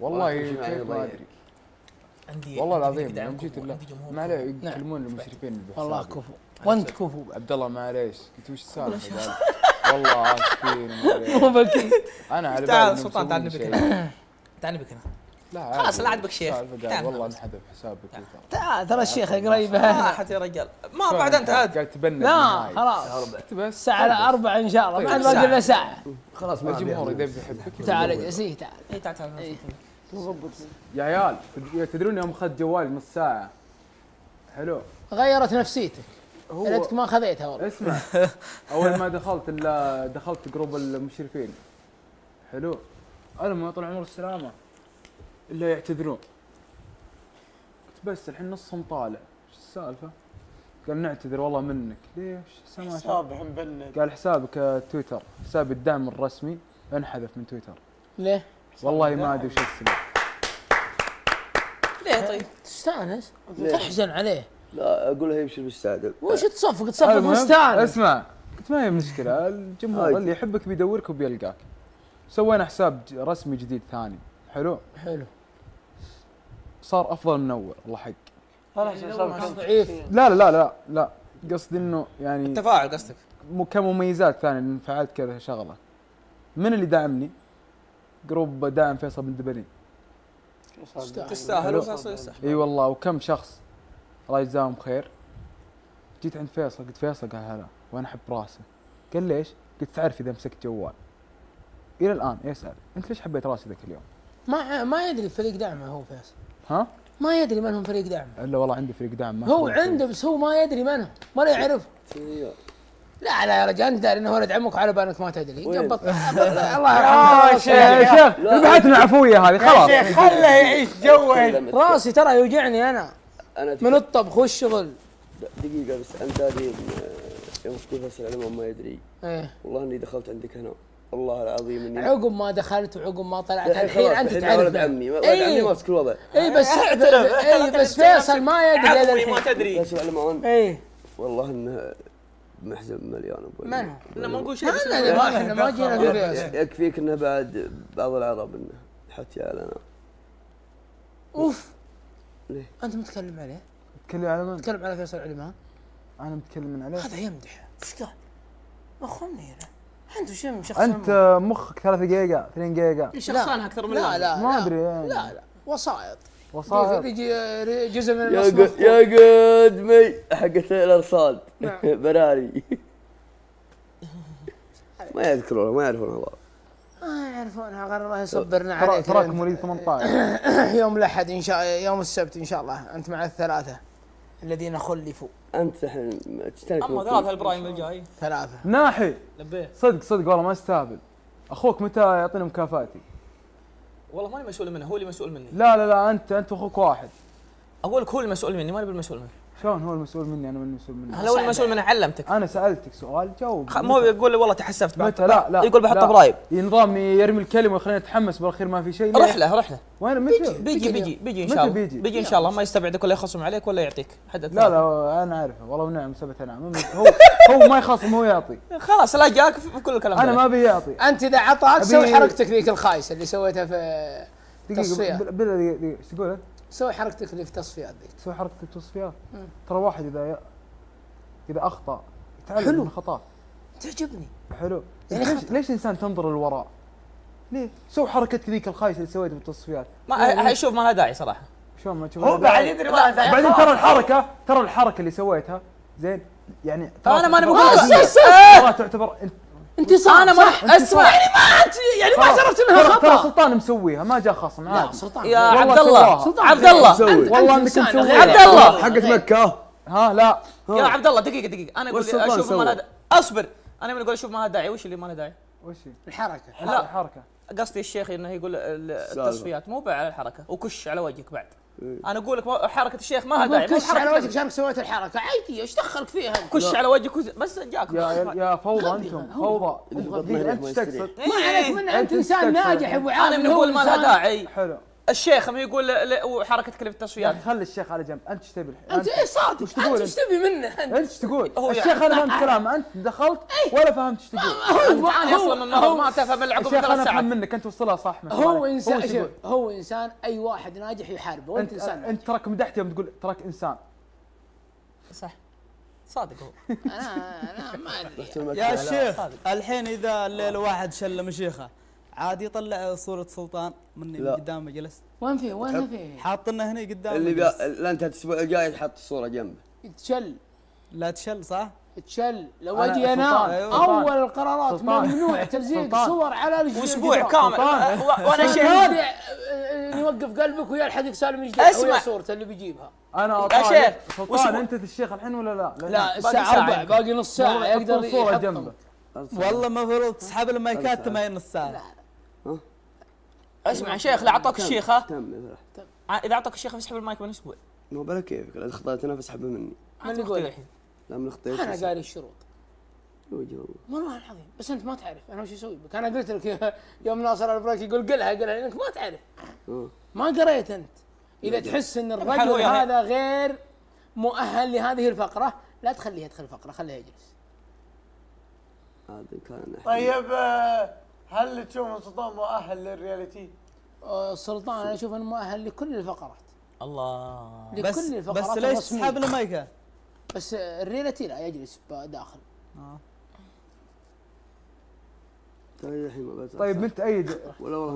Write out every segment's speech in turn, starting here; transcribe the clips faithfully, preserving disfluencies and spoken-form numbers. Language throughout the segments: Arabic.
والله ما ادري عندي والله العظيم لو جيت الله ما عليه يكلمون المشرفين والله كفو وانت كفو عبد الله معليش قلت وش السالفه والله عارفين مو بكي انا على بالي تعال سلطان تعال نبك هنا تعال نبك هنا لا خلاص لا عجبك شيخ والله انحذف حسابك تعال ترى الشيخ قريبها راحت يا رجال ما بعد انت هاد قاعد تبنى لا خلاص الساعه أربعة ان شاء الله ما باقي الا ساعه خلاص الجمهور يدب يحبك تعال اجلس اي تعال اي تعال تعال يا عيال تدرون يوم اخذت جوالي نص ساعه حلو غيرت نفسيتك قلتك ما خذيتها والله اسمع اول ما دخلت الا دخلت جروب المشرفين حلو انا ما طلع عمر السلامه الا يعتذرون قلت بس الحين نصهم طالع شو السالفه؟ قال نعتذر والله منك ليش؟ حسابه مبند قال حسابك تويتر حساب الدعم الرسمي انحذف من تويتر ليه؟ والله ما ادري وش السبب ليه طيب؟ تستانس؟ تحزن عليه لا اقول له يبشر بالسعاده وش تصفق تصفق مستانس اسمع قلت ما هي مشكله الجمهور اللي يحبك بيدورك وبيلقاك سوينا حساب رسمي جديد ثاني حلو؟ حلو صار افضل من اول الله حق هذا حساب ضعيف لا لا لا لا قصدي انه يعني التفاعل قصدك كمميزات ثانيه ان فعلت كذا شغله من اللي دعمني؟ جروب داعم فيصل بن دبلين تستاهل وفيصل يستحق اي والله وكم شخص الله يجزاهم خير جيت عند فيصل قلت فيصل قال هلا وانا احب راسه قال ليش؟ قلت تعرف اذا مسكت جوال الى الان يسال انت ليش حبيت راسي ذاك اليوم؟ ما ما يدري فريق دعمه هو فيصل ها؟ ما يدري من هم فريق دعمه الا والله عندي فريق دعم ما هو عنده بس هو ما يدري من هم ولا يعرف لا لا يا رجال انت داري انه ولد عمك على بالك ما تدري جبط الله يرحمه يا شيخ ذبحتنا عفويه هذه خلاص يا شيخ خله يعيش جوه راسي ترى يوجعني انا من الطبخ والشغل دقيقه بس انت هذه يوم فيصل على ما يدري ايه والله اني دخلت عندك هنا والله العظيم اني عقب ما دخلت وعقب ما طلعت الحين انت تعرف ولد عمي ولد عمي ماسك الوضع اي بس اي بس فيصل ما يدري الحين ما تدري اي والله انه محزن مليان ابوي من؟ احنا ما نقول شيء احنا ما جينا نقول يكفيك انه بعد بعض العرب انه حتى علينا اوف ليه؟ انت متكلم عليه؟ متكلم على من؟ متكلم على فيصل علمها انا متكلم عليه هذا يمدح ايش قال؟ مخمني انت وش شخص انت مخك ثلاث دقائق اثنين دقائق شخصانها اكثر من لا لا ما ادري يعني لا لا وسائط وصار يجي جزء من المصروف يا قدمي حقت الارصاد براري ما يذكرونها ما يعرفونها والله ما يعرفونها غير الله يصبرنا عليك تراك مواليد ثمانية عشر يوم الاحد ان شاء يوم السبت ان شاء الله انت مع الثلاثه الذين خلفوا انت الحين تشترك اما ثلاثه البرايم الجاي ثلاثه ناحي لبيه صدق صدق والله ما استهبل اخوك متى يعطيني مكافاتي؟ والله ماني مسؤول منه هو اللي مسؤول مني لا لا لا انت انت واخوك واحد اقول لك هو المسؤول مني ماني بالمسؤول منه شلون هو المسؤول مني انا ماني المسؤول منه انا هو المسؤول منه علمتك انا سالتك سؤال جاوب ما هو يقول لي والله تحسفت بعد لا لا يقول بحط برايب نظام يرمي الكلمه ويخليني اتحمس بالاخير ما في شيء رح له رح له وين بيجي بيجي بيجي بيجي ان شاء الله بيجي ان شاء الله ما يستبعدك ولا يخصم عليك ولا يعطيك حدد لا لا انا اعرفه والله ونعم ثبت نعم هو هو ما يخصم هو يعطي خلاص لا جاك في كل الكلام انا ما ابي يعطي انت اذا عطاك سوي حركتك ذيك الخايسه اللي سويتها في دقيقه بالله ايش تقول سوي حركتك اللي في التصفيات ذيك سوي حركتك في التصفيات ترى واحد اذا ي... اذا اخطا يتعلم من خطاه تعجبني حلو يعني ليش خطأ. ليش الانسان تنظر للوراء؟ ليه؟ سوي حركتك ذيك الخايسه اللي سويتها في التصفيات ما اشوف ما لها داعي صراحه شلون ما تشوف هو بعد يدري ما لها داعي بعدين ترى الحركه ترى الحركه اللي سويتها زين يعني انا ماني بقول تعتبر انت صح انا ما اسمع يعني ما يعني ما شرفت انها خطا ترى سلطان مسويها ما جاء خصم عادي لا سلطان يا عبد الله عبد الله والله انك مسوي عبد الله حقت مكه ها لا يا عبد الله دقيقه دقيقه انا اقول اشوف ما لها اصبر انا من اقول اشوف ما لها داعي وش اللي ما لها داعي؟ وش الحركه لا الحركه قصدي الشيخ انه يقول التصفيات مو على الحركه وكش على وجهك بعد انا اقول لك حركه الشيخ ما لها داعي كش على وجهك شانك سويت الحركه عادي ايش دخلك فيها كش على وجهك بس جاك يا يا فوضى انتم فوضى انت تستكثر ما عليك منها انت انسان ناجح ابو عامر انا بنقول ما لها داعي حلو الشيخ ما يقول وحركه كليب التصفيات. خلي الشيخ على جنب، انت ايش تبي؟ انت ايش صادق؟ انت ايش تبي منه؟ انت ايش تقول؟ الشيخ انا فهمت كلامه، انت دخلت ولا فهمت ايش تقول؟ انا اصلا من النهار ما تفهم العقوبه ثلاث ساعات. الشيخ انا افهم منك، انت وصلها صح. هو انسان، هو انسان، اي واحد ناجح يحاربه، وانت انسان. انت تراك مدحت يوم تقول تراك انسان. صح صادق هو. انا انا ما ادري يا شيخ. الحين اذا الليله واحد شلم شيخه عادي يطلع صورة سلطان مني من قدامه جلست. وين فيه؟ وين فيه؟ حاطنا هنا قدامه اللي بقى... لا انت الاسبوع الجاي تحط الصورة جنبه. تشل لا تشل صح؟ تشل لو اجي انا اول القرارات ممنوع تلزيق صور على الجدار واسبوع كامل وانا شايف يوقف قلبك ويلحقك سالم جديد. اسمع صورته اللي بيجيبها انا يا شيخ سلطان. انت الشيخ الحين ولا لا؟ لا الساعة أربعة باقي نص ساعة يقدر يحط جنبه. والله المفروض تسحب المايكات تمين نص ساعة. اسمع شيخ لا اعطاك الشيخه اذا اعطاك الشيخه فاسحب المايك من اسبوع. مو بلا كيفك، اذا خطيت انا فاسحبه مني. من اللي يقول الحين؟ لا من خطيت انا قاري الشروط. والله العظيم بس انت ما تعرف انا وش اسوي بك. انا قلت لك يوم ناصر البريكي يقول قلها قلها انك ما تعرف. ما قريت انت. اذا تحس ان الرجل هذا غير مؤهل لهذه الفقره لا تخليه يدخل الفقره، خليه يجلس. هذا كان طيب. هل تشوف سلطان مؤهل للرياليتي؟ آه سلطان انا اشوف انه مؤهل لكل الفقرات. الله لكل بس الفقرات. بس ليش تسحب له مايكه؟ بس الرياليتي لا يجلس داخل. اه طيب من تأيد؟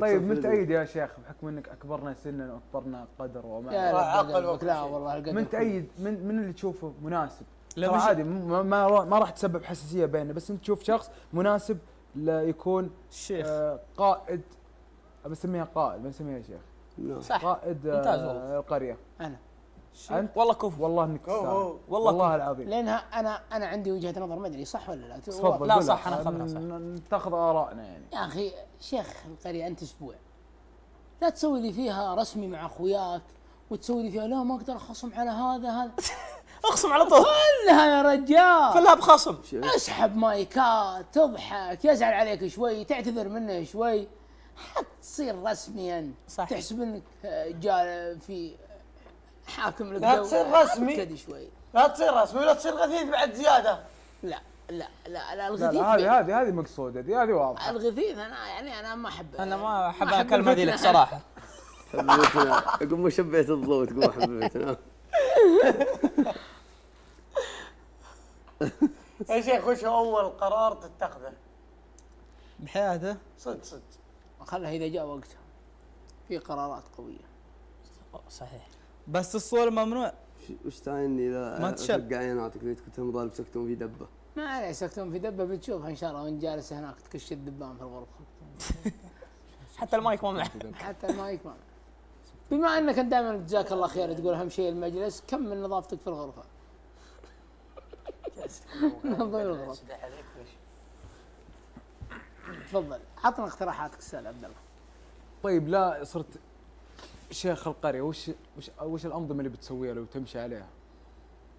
طيب من تأيد يا شيخ بحكم انك اكبرنا سنا واكبرنا قدر وما عقل. لا والله القدر. من تأيد؟ من من اللي تشوفه مناسب؟ لا عادي ما ما راح تسبب حساسيه بيننا، بس انت تشوف شخص مناسب لا يكون شيخ آه قائد. بسميها قائد بنسميها شيخ. لا صح قائد آه القريه. انا انت والله كفو. والله انك والله والله العظيم. لانها انا انا عندي وجهه نظر ما ادري صح ولا لا. تفضل. لا صح انا خبرها صح. تاخذ ارائنا يعني. يا اخي شيخ القريه انت اسبوع لا تسوي لي فيها رسمي مع اخوياك وتسوي لي فيها لا ما اقدر اخصم على هذا هذا. اخصم على طول. خلها يا رجال. خلها بخصم. اسحب مايكات تضحك يزعل عليك شوي تعتذر منه شوي حتى تصير رسميا. صح تحسب انك جاء في حاكم لك. لا تصير رسمي شوي. لا تصير رسمي ولا تصير غثيث بعد زياده. لا لا لا لا الغثيث هذه هذه هذه مقصوده هذه واضحه. الغثيث انا يعني انا ما احب انا ما احب الكلمه ذي صراحه. حبيتنا اقول مو شبيت الضوء تقول حبيتنا. يا شيخ وش اول قرار تتخذه؟ بحياته؟ صدق صدق. خلها اذا جاء وقتها. في قرارات قوية. صحيح. بس الصور ممنوع. وش تعني اذا ما تشب؟ عيناتك اذا كنت مضارب سكتون في دبة. ما عليه سكتون في دبة بتشوفها ان شاء الله وانت جالس هناك تكش الدبان في الغرفة. حتى المايك ممنوع. حتى المايك ممنوع. بما انك انت دائما جزاك الله خير تقول اهم شيء المجلس، كم من نظافتك في الغرفه؟ نظف الغرفه. تفضل عطنا اقتراحاتك استاذ عبد الله. طيب لا صرت شيخ القريه وش وش وش الانظمه اللي بتسويها لو تمشي عليها؟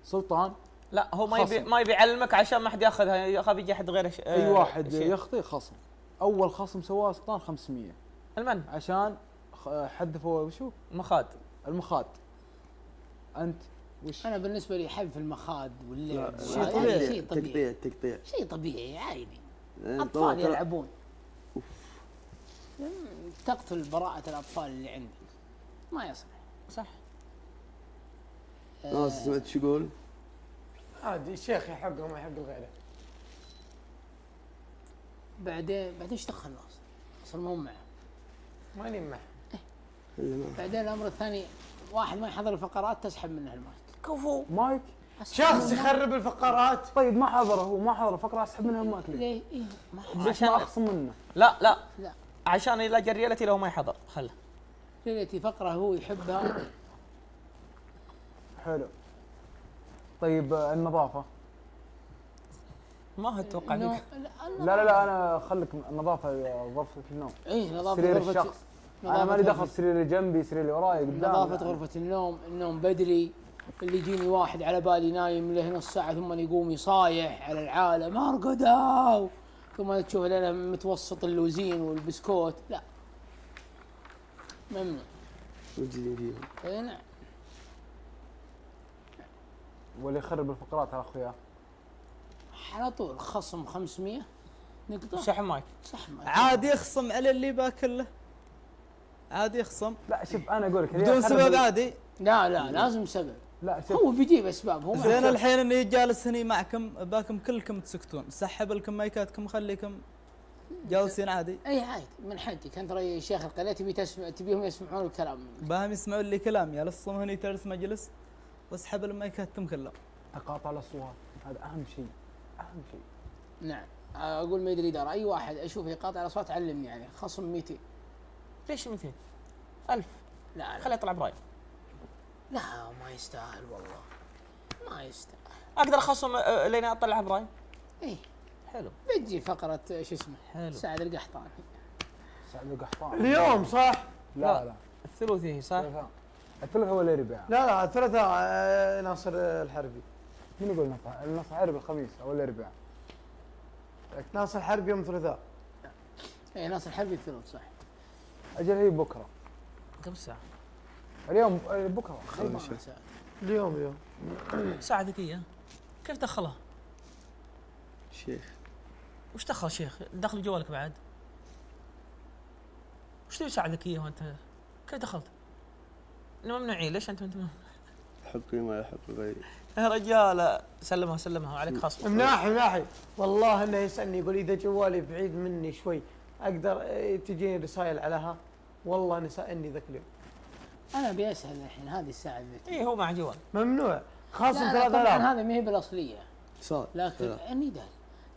سلطان لا هو ما يبي ما يبي يعلمك عشان ما حد ياخذها، خاف يجي احد غيره. اي واحد يخطي خصم. اول خصم سواه سلطان خمسمية المن عشان حذفوا وشو؟ مخاد. المخاد. انت وش؟ انا بالنسبه لي حذف المخاد واللعب شيء طبيعي. شيء طبيعي تقطيع شيء طبيعي عادي. اطفال يلعبون. تقتل براءه الاطفال اللي عندي. ما يصلح. صح. ناس سمعت شو يقول؟ عادي الشيخ يحقه وما يحق غيره. بعدين بعدين ايش دخل ناصر؟ ناصر مو معه. ماني معه. بعدين الامر الثاني واحد ما يحضر الفقرات تسحب منه المايك. كفو مايك شخص يخرب الفقرات. طيب ما حضره هو ما حضر فقره اسحب منها المايك ليه؟ ليه؟ عشان اخصم منه. لا لا لا عشان يلاقي الريالتي لو ما يحضر خله. ريالتي فقره هو يحبها. حلو. طيب النظافه ما اتوقع منك. لا لا لا انا خليك النظافه غرفه النوم. اي نظافه سرير الشخص. أنا مالي دخل سرير اللي جنبي سرير اللي وراي قدامي. نظافة غرفة النوم، النوم بدري، اللي يجيني واحد على بالي نايم له نص ساعة ثم يقوم يصايح على العالم ارقدوا ثم تشوف لنا متوسط اللوزين والبسكوت، لا ممنوع. وتزيدين فيهم. اي نعم. واللي يخرب الفقرات يا اخويا على طول خصم خمسمية نقطة. شحماك شحماك عادي يخصم على اللي باكله، عادي يخصم. لا شوف انا اقول لك بدون سبب عادي. لا لا لازم سبب. لا شوف هو بيجيب اسباب. هو زين الحين اني جالس هني معكم باكم كلكم تسكتون، سحب لكم مايكاتكم خليكم جالسين عادي. اي عادي من حدك انت رأي شيخ القريه تبي تسمع تبيهم يسمعون الكلام منك. باهم يسمعون لي كلام يا لصم هني تجلس مجلس واسحب المايكاتكم كلها. تقاطع الاصوات هذا اهم شيء اهم شيء. نعم اقول ما يدري دار اي واحد اشوفه يقاطع الاصوات علمني يعني خصم مئتين. ليش مئتين؟ ألف. لا لا خليه يطلع براي. لا ما يستاهل والله ما يستاهل. اقدر اخصم لين اطلع براي؟ ايه حلو. بتجي فقرة شو اسمه؟ حلو سعد القحطاني. سعد القحطاني اليوم صح؟ لا لا, لا. الثلوثي هي صح؟ الثلث هو اللي ربع. لا لا الثلث ناصر الحربي. مين يقول ناصر؟ ناصر الحربي الخميس هو اللي ربع. ناصر الحربي يوم الثلاثاء. ايه ناصر الحربي الثلث صح. اجل هي بكره. كم ساعة؟ اليوم بكره خمس ساعات. اليوم اليوم ساعة ذكية كيف دخلها؟ شيخ وش دخل شيخ؟ دخل جوالك بعد؟ وش تبي ساعة ذكية وانت كيف دخلت؟ ممنوعين ليش انت انت حقي ما يحق غيري يا رجال. سلمها سلمها عليك خاصة. مناحي مناحي والله انه يسالني يقول اذا جوالي بعيد مني شوي اقدر تجيني رسائل عليها. والله نسألني ذاك اليوم. انا بيسأل الحين هذه الساعة الذكية. اي هو مع جوال ممنوع خاصة ثلاثة آلاف. طبعا هذه ما هي بالاصلية صار لكن اني دال.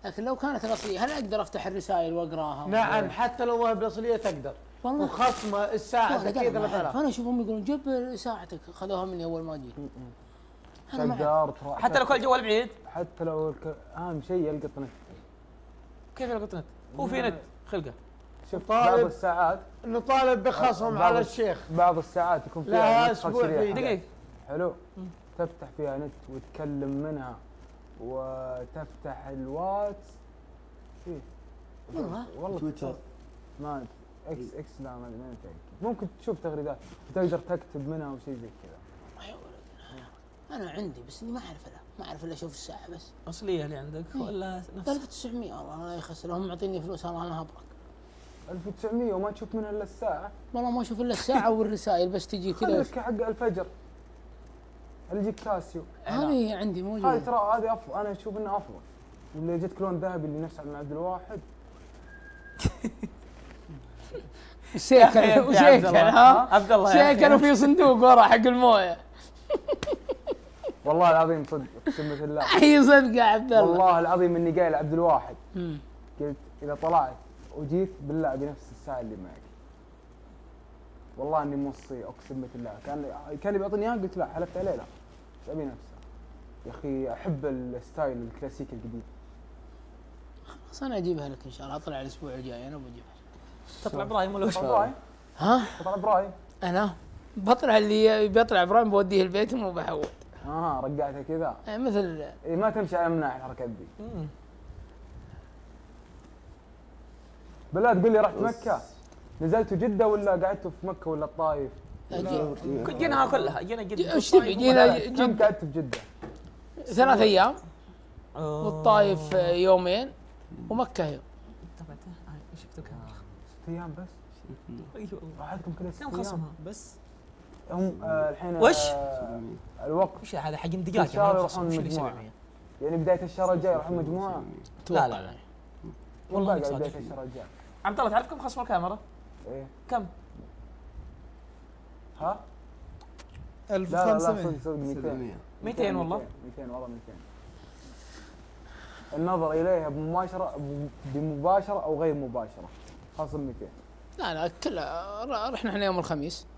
لكن لو كانت الاصلية هل اقدر افتح الرسائل واقراها؟ نعم حتى لو هي بالاصلية تقدر. والله وخصمه الساعة الذكية ثلاثة آلاف. انا اشوفهم يقولون جيب ساعتك خذوها مني اول ما جيت. تقدر حتى لو كان الجوال بعيد؟ حتى لو اهم شيء يلقط نت. كيف يلقط نت؟ هو في نت خلقه. شوف بعض الساعات نطالب بخصم على الشيخ. بعض الساعات يكون فيها نت سريع دقيقة حلو مم. تفتح فيها نت وتكلم منها وتفتح الواتس شيء والله والله تويتر ما ادري اكس اكس لا ما ادري ما متأكد. ممكن تشوف تغريدات وتقدر تكتب منها وشيء زي كذا. والله يا ولد انا عندي بس اني ما اعرف لها ما اعرف الا اشوف الساعة بس. اصلية اللي عندك ولا نفس ألف وتسعمية؟ والله انا يخسر لهم معطيني فلوس والله انا هبرك. ألف وتسعمية وما تشوف منها الا الساعة؟ والله ما اشوف الا الساعة والرسائل بس تجي كذا. خليك حق الفجر اللي يجيك كاسيو هذه عندي موجودة. هذه ترى هذه افضل انا اشوف انها افضل. اللي جتك لون ذهبي اللي نفس عبد الواحد شيكل وشيكل ها عبد الله شيكل وفي صندوق ورا حق المويه. والله العظيم صدق اقسم بالله. اي صدق يا عبد الله. والله العظيم اني قايل عبد الواحد قلت اذا طلعت وجيت بالله بنفس الساعه اللي معك والله اني موصي اقسم بالله. كان كان اللي بيعطيني اياها قلت لا حلفت عليه لا مش ابي نفسه. يا اخي احب الستايل الكلاسيكي القديم. خلاص انا اجيبها لك ان شاء الله. اطلع الاسبوع الجاي انا وبجيبها. تطلع برايم ولا وش؟ ها؟ تطلع برايم؟ انا بطلع اللي بيطلع برايم بوديه البيت مو بحول. اه رقعتها كذا مثل إيه ما تمشي على مناح الحركات دي. بالله تقول لي رحت مكة نزلتوا جدة ولا قعدتوا في مكة ولا الطايف؟ جيناها كلها جينا جدة. ايش تبي جينا جدة؟ قعدت في جدة ثلاث ايام والطايف يومين ومكة يوم. شفتوا كم؟ ست ايام بس؟ اي والله راحتكم كلها ست ايام. كم خصمها بس؟ هم آه الحين وش؟ آه الوقت وش هذا حجم دجاجة ما يخصم وش اللي سبعمية؟ يعني بداية الشهر الجاي يروحون مجموعة؟ لا لا لا والله بداية الشهر الجاي. عبد الله تعرف كم خصم الكاميرا؟ ايه كم؟ ها؟ ألف وخمسمية. مئتين والله مئتين والله مئتين. النظر اليها بمباشرة بمباشرة او غير مباشرة خصم مئتين. لا لا كلها رحنا احنا يوم الخميس